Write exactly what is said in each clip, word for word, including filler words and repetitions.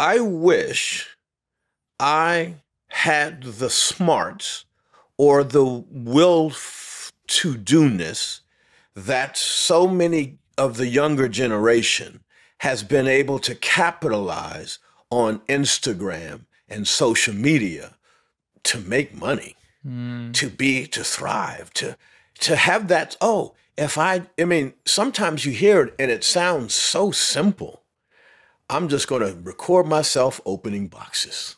I wish I had the smarts or the will to do-ness that so many of the younger generation has been able to capitalize on Instagram and social media to make money, mm. to be, to thrive, to, to have that, oh, if I, I mean, sometimes you hear it and it sounds so simple. I'm just going to record myself opening boxes.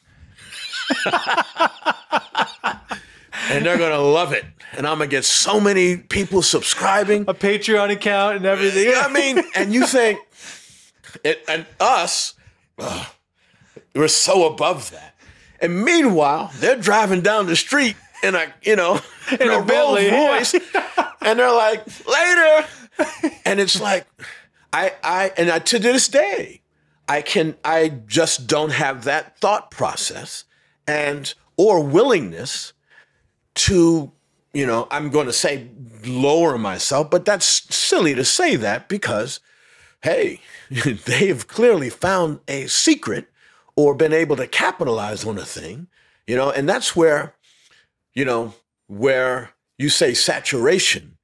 And they're going to love it. And I'm going to get so many people subscribing. A Patreon account and everything. You know what I mean? And you think, it, and us, ugh, we're so above that. And meanwhile, they're driving down the street in a, you know, in, in a, a Rolls Royce. And they're like, later. And it's like, I, I, and I, to this day, I can, I just don't have that thought process and, or willingness to, you know, I'm going to say lower myself, but that's silly to say that because, hey, they have clearly found a secret or been able to capitalize on a thing, you know, and that's where, you know, where you say saturation.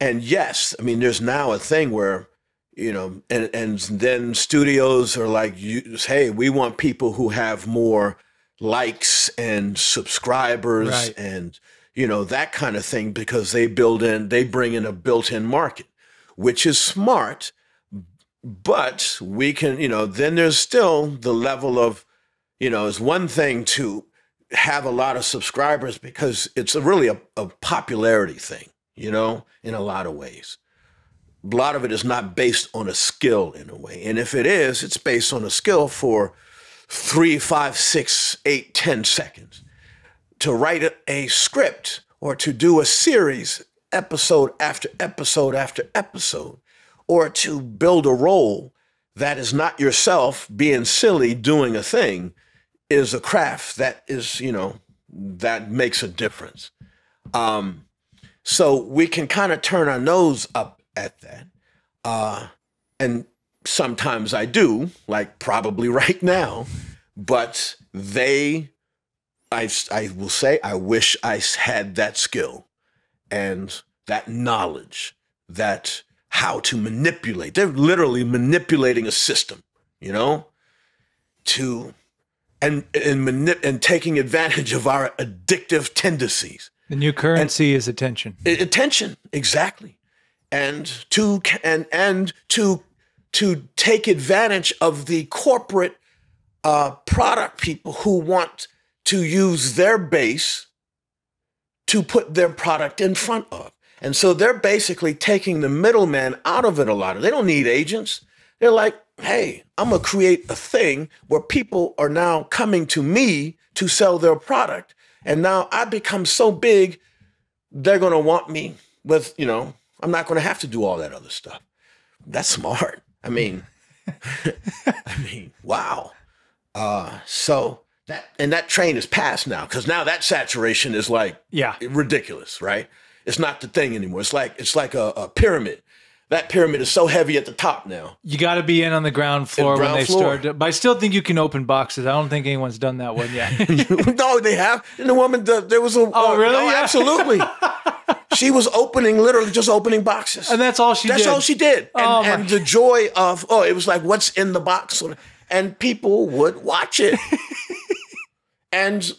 And yes, I mean, there's now a thing where, you know, and, and then studios are like, hey, we want people who have more likes and subscribers right. and, you know, that kind of thing because they build in, they bring in a built-in market, which is smart, but we can, you know, then there's still the level of, you know, it's one thing to have a lot of subscribers because it's a really a, a popularity thing, you know, in a lot of ways. A lot of it is not based on a skill in a way. And if it is, it's based on a skill for three, five, six, eight, ten seconds. To write a, a script or to do a series episode after episode after episode, or to build a role that is not yourself being silly doing a thing is a craft that is, you know, that makes a difference. Um, so we can kind of turn our nose up at that. Uh, and sometimes I do, like probably right now, but they, I, I will say, I wish I had that skill and that knowledge, that how to manipulate. They're literally manipulating a system, you know, to, and, and, mani and taking advantage of our addictive tendencies. The new currency and, is attention. Attention, exactly. And to and and to to take advantage of the corporate uh, product people who want to use their base to put their product in front of, and so they're basically taking the middleman out of it a lot. They don't need agents. They're like, hey, I'm gonna create a thing where people are now coming to me to sell their product, and now I become so big, they're gonna want me with, you know. I'm not going to have to do all that other stuff. That's smart. I mean, I mean, wow. Uh, so that, and that train is past now, because now that saturation is like, yeah, ridiculous, right? It's not the thing anymore. It's like, it's like a, a pyramid. That pyramid is so heavy at the top now. You got to be in on the ground floor the ground when they floor. start. But I still think you can open boxes. I don't think anyone's done that one yet. No, they have. And the woman, there was a. Oh, uh, really? No, yeah. Absolutely. She was opening, literally just opening boxes. And that's all she that's did? That's all she did. And, oh and the joy of, oh, it was like, what's in the box? And people would watch it. And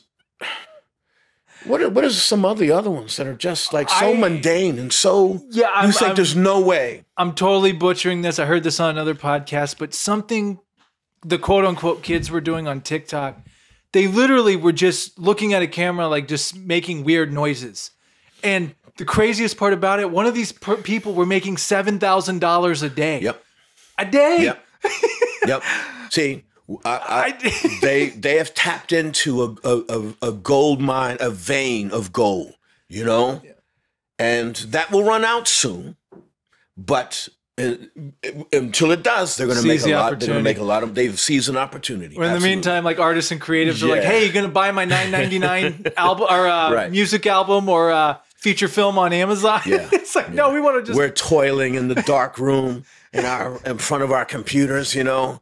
what are, what is some of the other ones that are just like so I, mundane and so, yeah, I'm, you think I'm, there's no way. I'm totally butchering this. I heard this on another podcast, but something the quote-unquote kids were doing on TikTok, they literally were just looking at a camera, like just making weird noises. And the craziest part about it, one of these per people were making seven thousand dollars a day. Yep. A day. Yep. Yep. See, I, I, they they have tapped into a, a, a gold mine, a vein of gold, you know, yeah. And that will run out soon. But it, it, until it does, they're going to make a lot. They're going to make a lot of. They've seized an opportunity. Well, in Absolutely. the meantime, like artists and creatives yeah. are like, "Hey, you're going to buy my nine ninety-nine album or uh, right. music album or." Uh, feature film on Amazon. Yeah, it's like, yeah. no, we want to just. We're toiling in the dark room in our in front of our computers, you know,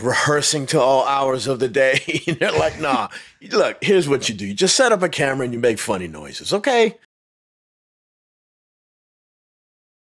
rehearsing to all hours of the day. They're like, nah, look, here's what you do. You just set up a camera and you make funny noises, okay?